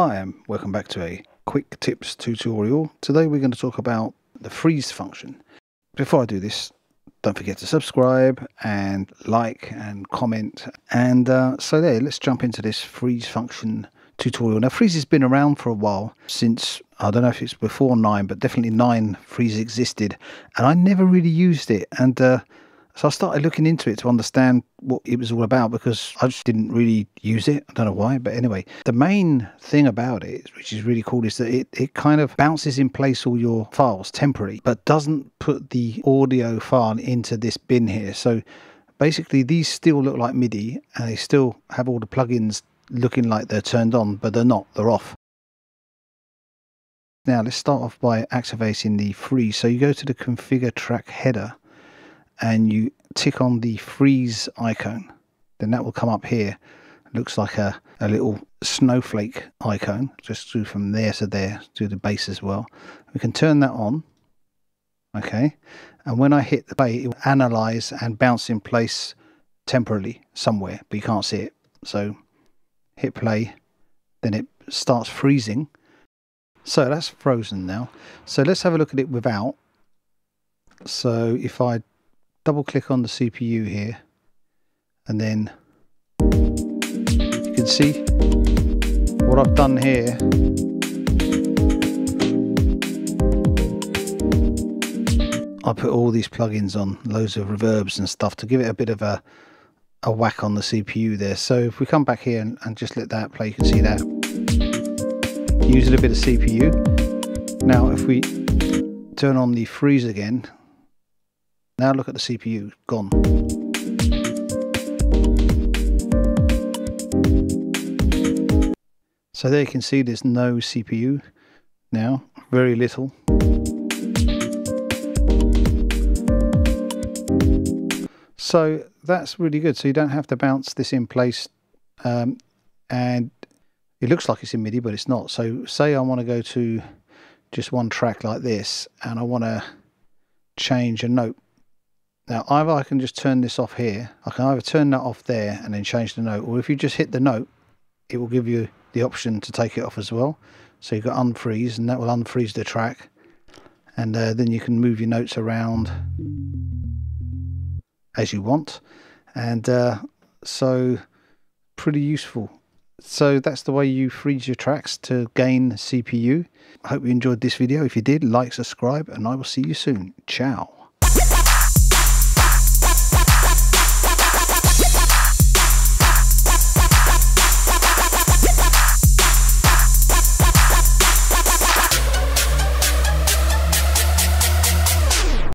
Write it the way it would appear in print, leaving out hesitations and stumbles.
Hi, welcome back to a quick tips tutorial. Today we're going to talk about the freeze function. Before I do this, don't forget to subscribe and like and comment. And let's jump into this freeze function tutorial. Now, freeze has been around for a while since, I don't know if it's before 9, but definitely 9 freeze existed. And I never really used it. And so I started looking into it to understand what it was all about, because I just didn't really use it. I don't know why, but anyway, the main thing about it, which is really cool, is that it kind of bounces in place all your files temporarily, but doesn't put the audio file into this bin here. So basically these still look like MIDI and they still have all the plugins looking like they're turned on, but they're not, they're off. Now let's start off by activating the freeze. So you go to the configure track header and you tick on the freeze icon, then that will come up here. It looks like a little snowflake icon. Just do from there to there, do the base as well. We can turn that on, okay? And when I hit the play, it will analyze and bounce in place temporarily somewhere, but you can't see it. So hit play, then it starts freezing. So that's frozen now. So let's have a look at it without. So if I double click on the CPU here, and then you can see what I've done here. I put all these plugins on, loads of reverbs and stuff to give it a bit of a whack on the CPU there. So if we come back here and just let that play, you can see that. Using a bit of CPU. Now if we turn on the freeze again, now look at the CPU, gone. So there you can see there's no CPU now, very little. So that's really good. So you don't have to bounce this in place. And it looks like it's in MIDI, but it's not. So say I want to go to just one track like this, and I want to change a note. Now either I can just turn this off here, I can either turn that off there and then change the note, or if you just hit the note, it will give you the option to take it off as well. So you've got unfreeze, and that will unfreeze the track, and then you can move your notes around as you want, and so pretty useful. So that's the way you freeze your tracks to gain CPU. I hope you enjoyed this video. If you did, like, subscribe, and I will see you soon. Ciao.